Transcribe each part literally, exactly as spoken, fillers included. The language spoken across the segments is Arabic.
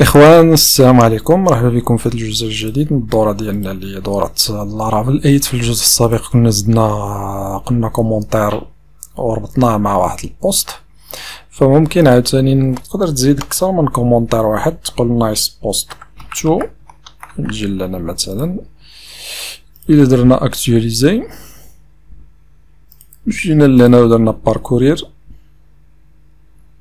اخوان السلام عليكم، مرحبا بكم في الجزء الجديد من الدوره ديالنا اللي دورة لارافل ثمانية. في الجزء السابق كنا زدنا قلنا كومونتير وربطناه مع واحد البوست، فممكن عاوتاني تقدر تزيد اكثر من كومونتير واحد. تقول نايس بوست تو يجي لنا مثلا. الا درنا اكتواليزي مشينا لهنا ودرنا باركورير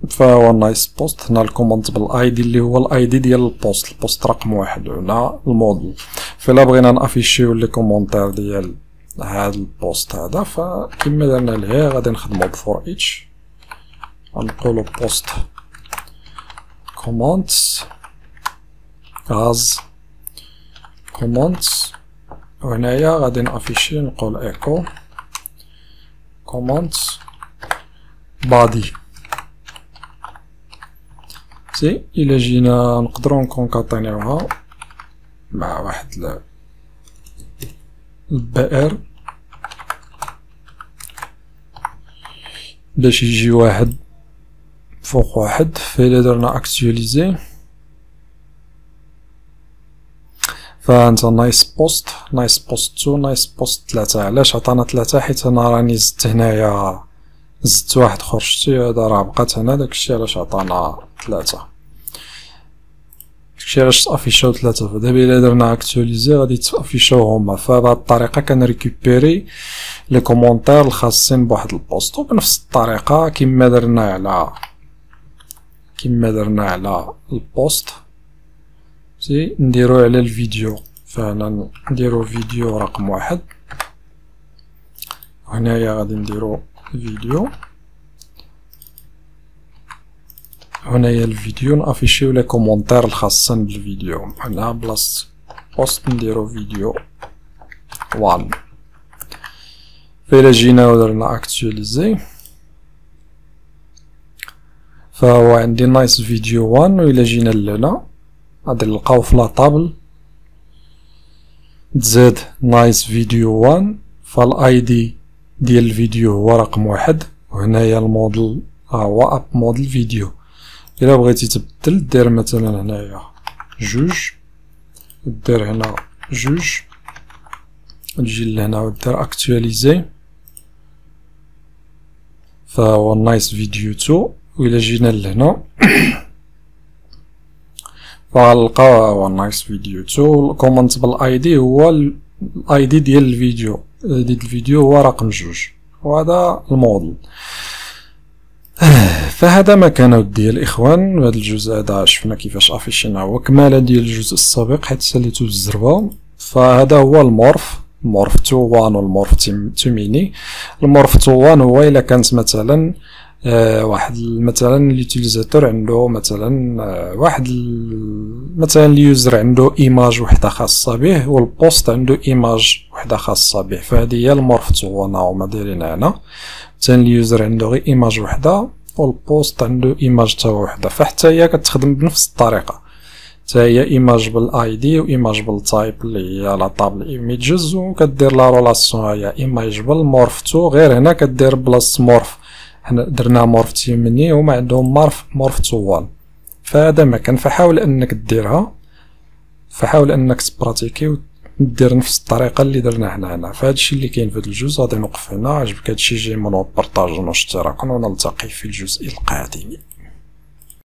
فهو نايس بوست. هنا الكومنت بالاي دي اللي هو الاي دي ديال البوست، البوست رقم واحد هنا الموديل. فلا بغينا نافيشيو لي كومونتير ديال هاد البوست هذا، فكما درنا لهيه غادي نخدمو بفور اتش. غنقولو بوست كومنت از كومنت، وهنايا غادي نافيشي نقول ايكو كومنت بادي. سي الى جينا نقدروا نكونكاتينيوها مع واحد البئر باش يجي واحد فوق واحد. فإلا درنا اكتواليزي فانت نايس بوست، نايس بوست تو، نايس بوست ثلاثة. علاش عطانا ثلاثة؟ حيت انا راني زدت هنايا، زدت واحد خرجتي، هذا راه بقات هنا. داكشي علاش عطانا ثلاثة، داكشي علاش افيشاو ثلاثة. فدابا الا درنا اكتواليزي غادي تافيشاو هما. فبهاد الطريقة كنريكوبيري لي كومونتير الخاصين بواحد البوست، وبنفس الطريقة كما درنا على كما درنا على البوست سي نديرو على الفيديو. فهنا نديرو فيديو رقم واحد، وهنايا غادي نديرو فيديو. هنايا الفيديو نافيشيو لي كومونتير الخاصين بالفيديو. هنا بلاص بوست نديرو فيديو واحد. فإلا جينا ودرنا اكتواليزي فهو عندي نايس فيديو واحد. وإلا جينا لهنا غادي نلقاو في لا طابل تزاد نايس فيديو واحد. فالاي دي ديال الفيديو هو رقم واحد، وهنايا الموديل هو اب موديل فيديو. الا بغيتي تبدل دير مثلا هنايا جوج، دير هنا جوج، تجي لهنا ودير اكتواليزي فهو نايس فيديو تو. وإلا جينا لهنا فغنلقاو هو نايس فيديو تو. الكومنت بالاي دي هو الاي دي ديال الفيديو، ديال الفيديو هو رقم جوج، وهذا الموديل. فهذا ما كان ودي الاخوان، هذا الجزء هذا شفنا كيفاش افيشينا هو كماله ديال الجزء السابق حيت ساليتو بالزربه. فهذا هو المورف، مورف تو واحد والمورف تو ميني. المورف تو واحد هو الا كانت مثلا آه واحد مثلا اليوتيليزاتور عنده مثلا آه واحد مثلا اليوزر عنده ايماج وحده خاصه به، والبوست عنده ايماج وحده خاصه به. فهذه هي المورف تو واحد هما دايرين هنا. مثلا اليوزر عنده غير ايماج وحده والبوست عنده ايماج تا وحده، فحتى هي كتخدم بنفس الطريقه. حتى هي ايماج بالاي دي وايماج بالتايب اللي هي لا طابل ايميجز، وكدير لا رولاسيون هي ايماج بالمورف تو. غير هنا كدير بلاص مورف، حنا درنا مورف تيمني وما عندهم مورف مورف توال. فهذا ما كان، فحاول انك ديرها، فحاول انك تبراتيكي ودير نفس الطريقه اللي درنا حنا هنا. فهذا الشيء اللي كاين في هذا الجزء. غادي نوقف هنا. عجبك هذا الشيء جي مونو بارطاجو واشتراك، ونلتقي في الجزء القادم.